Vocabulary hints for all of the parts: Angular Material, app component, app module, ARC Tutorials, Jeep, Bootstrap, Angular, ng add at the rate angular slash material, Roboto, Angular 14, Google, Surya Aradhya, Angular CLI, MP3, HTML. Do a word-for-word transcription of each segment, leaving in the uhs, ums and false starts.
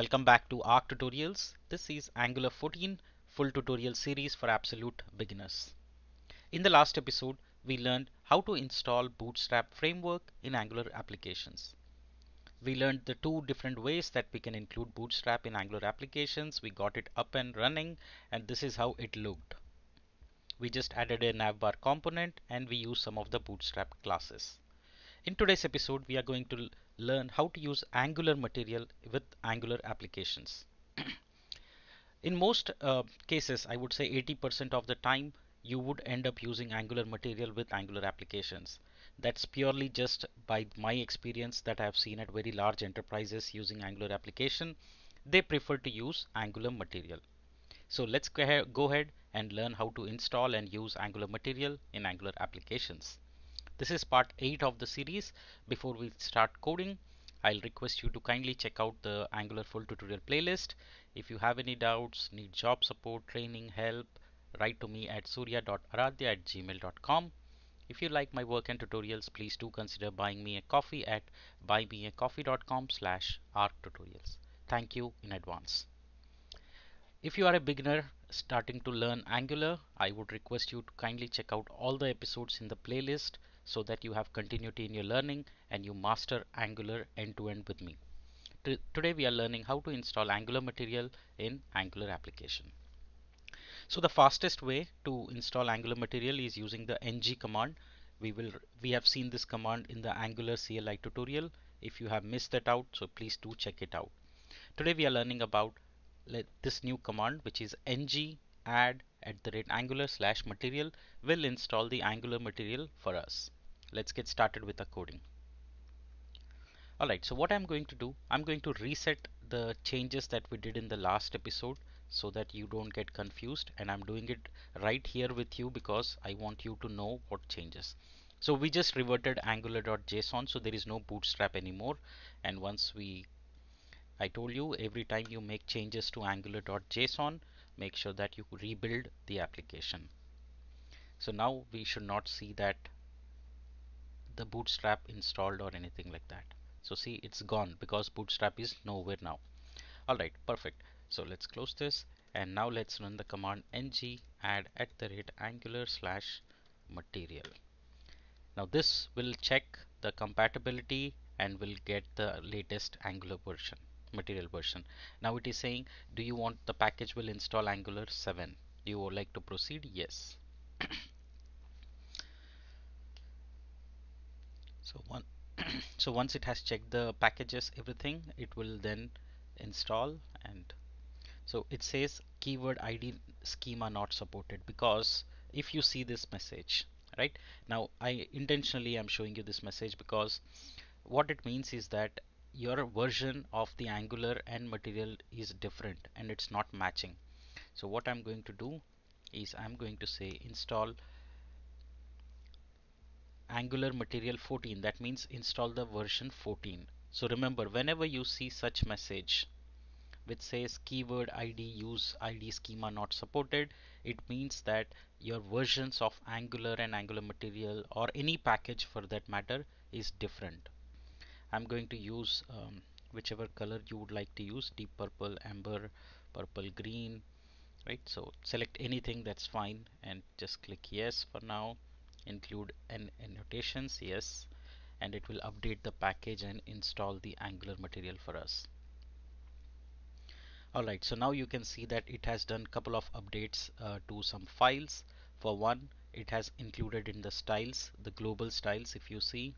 Welcome back to ARC Tutorials. This is Angular fourteen full tutorial series for absolute beginners. In the last episode, we learned how to install Bootstrap framework in Angular applications. We learned the two different ways that we can include Bootstrap in Angular applications. We got it up and running, and this is how it looked. We just added a navbar component and we used some of the Bootstrap classes. In today's episode, we are going to learn how to use Angular Material with Angular applications. In most uh, cases, I would say eighty percent of the time, you would end up using Angular Material with Angular applications. That's purely just by my experience that I have seen at very large enterprises using Angular application. They prefer to use Angular Material. So let's go ahead and learn how to install and use Angular Material in Angular applications. This is part eight of the series. Before we start coding, I'll request you to kindly check out the Angular full tutorial playlist. If you have any doubts, need job support, training, help, write to me at surya dot aradhya at gmail dot com. If you like my work and tutorials, please do consider buying me a coffee at buy me a coffee dot com slash arc tutorials. Thank you in advance. If you are a beginner starting to learn Angular, I would request you to kindly check out all the episodes in the playlist, so that you have continuity in your learning and you master Angular end-to-end with me. T- today we are learning how to install Angular Material in Angular application. So the fastest way to install Angular Material is using the ng command. We will we have seen this command in the Angular C L I tutorial. If you have missed that out, so please do check it out. Today we are learning about let this new command, which is ng add at the rate angular slash material, will install the Angular Material for us. Let's get started with the coding. Alright, so what I'm going to do, I'm going to reset the changes that we did in the last episode so that you don't get confused, and I'm doing it right here with you because I want you to know what changes. So we just reverted angular dot json, so there is no Bootstrap anymore, and once we I told you every time you make changes to angular dot json, make sure that you rebuild the application. So now we should not see that the Bootstrap installed or anything like that. So see, it's gone because Bootstrap is nowhere now. Alright, perfect. So let's close this and now let's run the command ng add at the rate angular slash material. Now this will check the compatibility and will get the latest Angular version. Material version. Now it is saying, do you want the package will install Angular seven? Do you would like to proceed? Yes. So one so once it has checked the packages, everything, it will then install. And so it says keyword I D schema not supported, because if you see this message right now, I intentionally am showing you this message because what it means is that your version of the Angular and Material is different and it's not matching. So what I'm going to do is I'm going to say install Angular Material fourteen. That means install the version fourteen. So remember, whenever you see such message which says keyword I D use I D schema not supported, it means that your versions of Angular and Angular Material, or any package for that matter, is different. I'm going to use um, whichever color you would like to use, deep purple, amber, purple, green, right? So select anything, that's fine, and just click yes for now. Include an annotations, yes, and it will update the package and install the Angular Material for us. Alright, so now you can see that it has done couple of updates uh, to some files. For one, it has included in the styles, the global styles, if you see,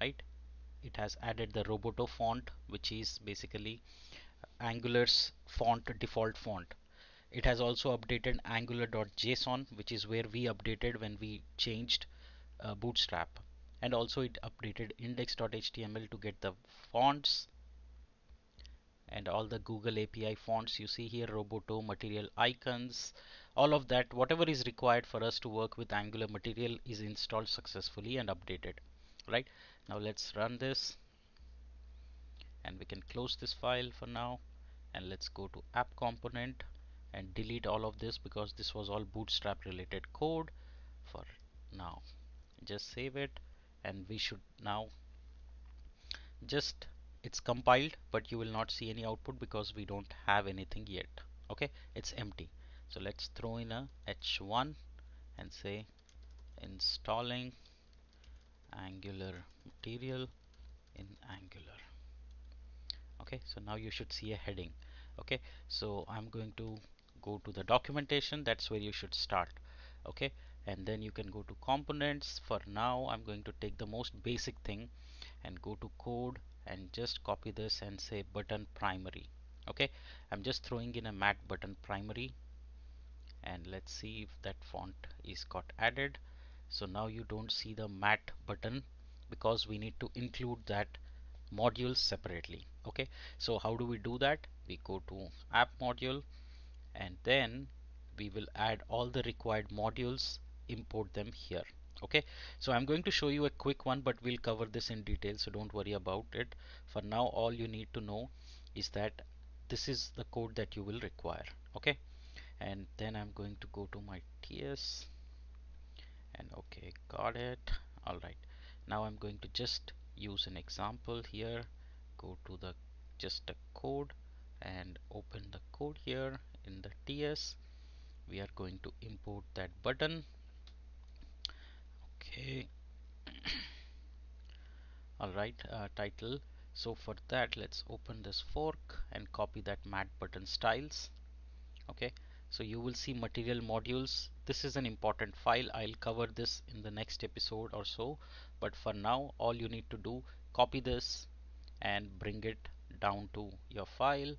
right? It has added the Roboto font, which is basically Angular's font, default font. It has also updated angular dot json, which is where we updated when we changed uh, Bootstrap. And also it updated index dot h t m l to get the fonts and all the Google A P I fonts. You see here Roboto, material icons, all of that, whatever is required for us to work with Angular Material is installed successfully and updated. Right, now let's run this and we can close this file for now, and let's go to app component and delete all of this because this was all Bootstrap related code for now. Just save it and we should now just it's compiled, but you will not see any output because we don't have anything yet. Okay, it's empty. So let's throw in a H one and say installing Angular Material in Angular. Okay, so now you should see a heading. Okay, so I'm going to go to the documentation. That's where you should start. Okay, and then you can go to components. For now, I'm going to take the most basic thing and go to code and just copy this and say button primary. Okay, I'm just throwing in a mat button primary, and let's see if that font is got added. So now you don't see the mat button because we need to include that module separately. Okay, so how do we do that? We go to app module, and then we will add all the required modules, import them here. Okay, so I'm going to show you a quick one, but we'll cover this in detail, so don't worry about it. For now, all you need to know is that this is the code that you will require. Okay, and then I'm going to go to my T S and okay, got it. All right, now I'm going to just use an example here. Go to the just a code and open the code here in the T S. We are going to import that button. Okay. All right, uh, title. So for that, let's open this fork and copy that mat button styles. Okay, so you will see material modules. This is an important file. I'll cover this in the next episode or so, but for now, all you need to do, copy this and bring it down to your file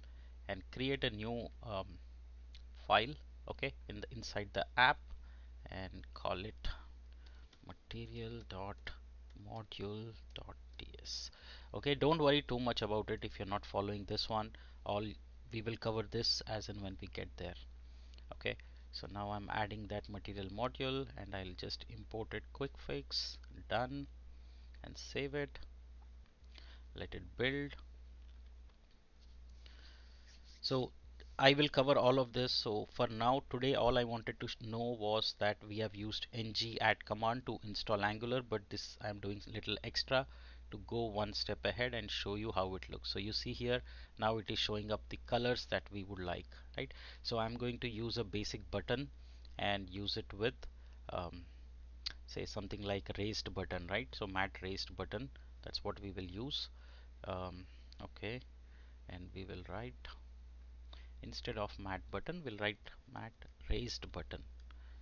and create a new um, file. Okay, in the inside the app, and call it material dot module dot T S. Okay, don't worry too much about it if you're not following this one. All we will cover this as and when we get there. Okay, so now I'm adding that material module, and I'll just import it, quick fix, done, and save it. Let it build. So I will cover all of this. So for now, today all I wanted to know was that we have used ng add command to install Angular, but this I'm doing little extra to go one step ahead and show you how it looks. So you see here, now it is showing up the colors that we would like, right? So I'm going to use a basic button and use it with um, say something like raised button, right? So mat raised button, that's what we will use. Um, okay, and we will write, instead of mat button, we'll write mat raised button.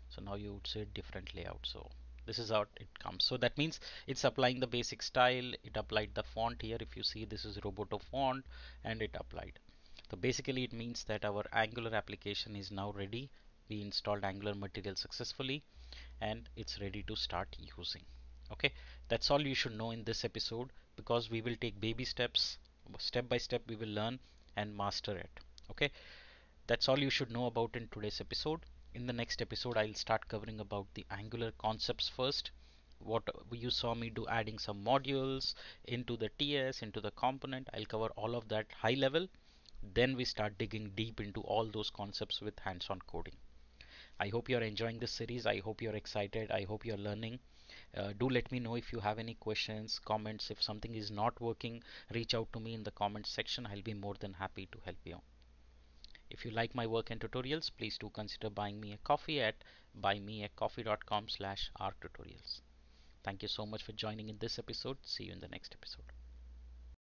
So now you would see a different layout. So this is how it comes. So that means it's applying the basic style. It applied the font here. If you see, this is Roboto font, and it applied. So basically it means that our Angular application is now ready. We installed Angular Material successfully, and it's ready to start using. Okay, that's all you should know in this episode, because we will take baby steps, step by step we will learn and master it. Okay, that's all you should know about in today's episode. In the next episode, I'll start covering about the Angular concepts first. What you saw me do, adding some modules into the T S, into the component. I'll cover all of that high level. Then we start digging deep into all those concepts with hands-on coding. I hope you're enjoying this series. I hope you're excited. I hope you're learning. Uh, do let me know if you have any questions, comments. If something is not working, reach out to me in the comments section. I'll be more than happy to help you out. If you like my work and tutorials, please do consider buying me a coffee at buy me a coffee dot com slash A R C Tutorials. Thank you so much for joining in this episode. See you in the next episode.